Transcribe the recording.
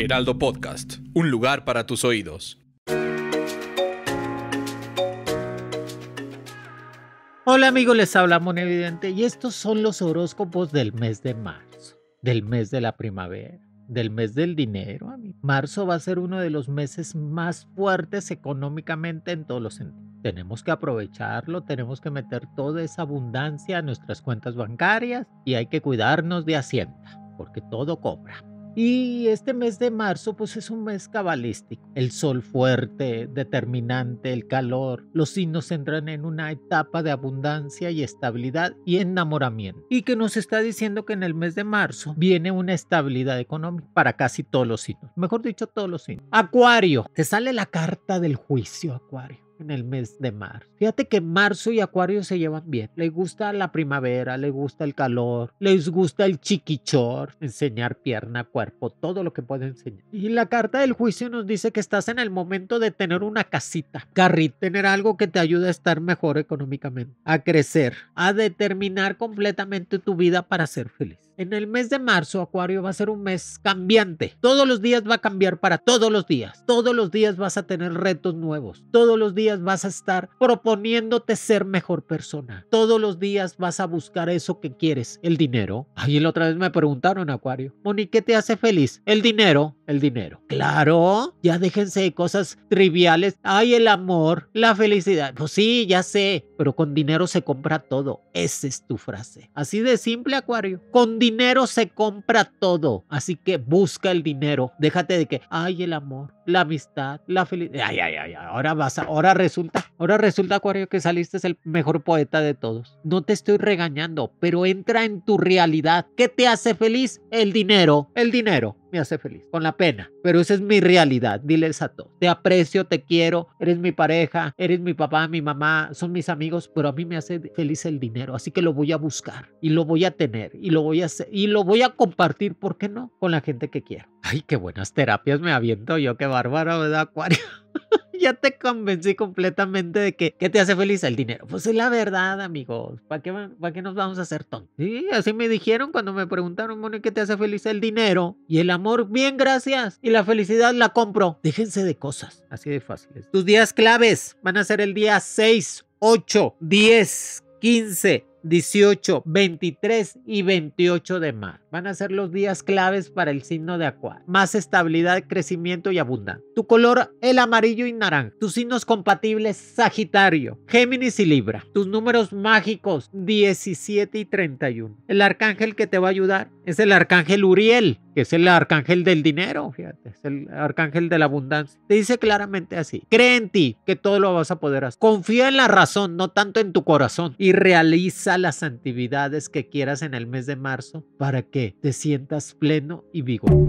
Heraldo Podcast, un lugar para tus oídos. Hola amigos, les habla Mon Evidente y estos son los horóscopos del mes de marzo, del mes de la primavera, del mes del dinero. Marzo va a ser uno de los meses más fuertes económicamente en todos los sentidos. Tenemos que aprovecharlo, tenemos que meter toda esa abundancia a nuestras cuentas bancarias y hay que cuidarnos de Hacienda, porque todo cobra. Y este mes de marzo pues es un mes cabalístico, el sol fuerte, determinante, el calor, los signos entran en una etapa de abundancia y estabilidad y enamoramiento. Y que nos está diciendo que en el mes de marzo viene una estabilidad económica para casi todos los signos, mejor dicho todos los signos. Acuario, te sale la carta del juicio, Acuario. En el mes de marzo. Fíjate que marzo y Acuario se llevan bien. Les gusta la primavera, les gusta el calor, les gusta el chiquichor, enseñar pierna, cuerpo, todo lo que puede enseñar. Y la carta del juicio nos dice que estás en el momento de tener una casita, carrito, tener algo que te ayude a estar mejor económicamente, a crecer, a determinar completamente tu vida para ser feliz. En el mes de marzo, Acuario, va a ser un mes cambiante. Todos los días va a cambiar para todos los días. Todos los días vas a tener retos nuevos. Todos los días vas a estar proponiéndote ser mejor persona. Todos los días vas a buscar eso que quieres, el dinero. Ay, la otra vez me preguntaron, Acuario, Moni, ¿qué te hace feliz? El dinero, el dinero. Claro, ya déjense de cosas triviales. Ay, el amor, la felicidad. Pues sí, ya sé, pero con dinero se compra todo. Esa es tu frase. Así de simple, Acuario. Con dinero se compra todo, así que busca el dinero, déjate de que ay, el amor, la amistad, la felicidad, ay, ahora resulta Acuario que saliste es el mejor poeta de todos. No te estoy regañando, pero entra en tu realidad. ¿Qué te hace feliz? El dinero me hace feliz, con la pena, pero esa es mi realidad. Diles a todos, te aprecio, te quiero, eres mi pareja, eres mi papá, mi mamá, son mis amigos, pero a mí me hace feliz el dinero, así que lo voy a buscar y lo voy a tener y lo voy a hacer y lo voy a compartir, ¿por qué no? Con la gente que quiero. Ay, qué buenas terapias me aviento yo, qué bárbaro, ¿verdad, Acuario? Ya te convencí completamente de que ¿qué te hace feliz? El dinero. Pues es la verdad, amigos. ¿Para qué nos vamos a hacer tontos? Sí, así me dijeron cuando me preguntaron, Moni, ¿qué te hace feliz? El dinero y el amor. Bien, gracias. Y la felicidad la compro. Déjense de cosas. Así de fáciles. Tus días claves van a ser el día 6, 8, 10, 15, 18, 23 y 28 de marzo. Van a ser los días claves para el signo de Acuario. Más estabilidad, crecimiento y abundancia. Tu color, el amarillo y naranja. Tus signos compatibles, Sagitario, Géminis y Libra. Tus números mágicos, 17 y 31. El arcángel que te va a ayudar es el arcángel Uriel, que es el arcángel del dinero, fíjate, es el arcángel de la abundancia. Te dice claramente así. Cree en ti, que todo lo vas a poder hacer. Confía en la razón, no tanto en tu corazón. Y realiza las actividades que quieras en el mes de marzo para que te sientas pleno y vigoroso.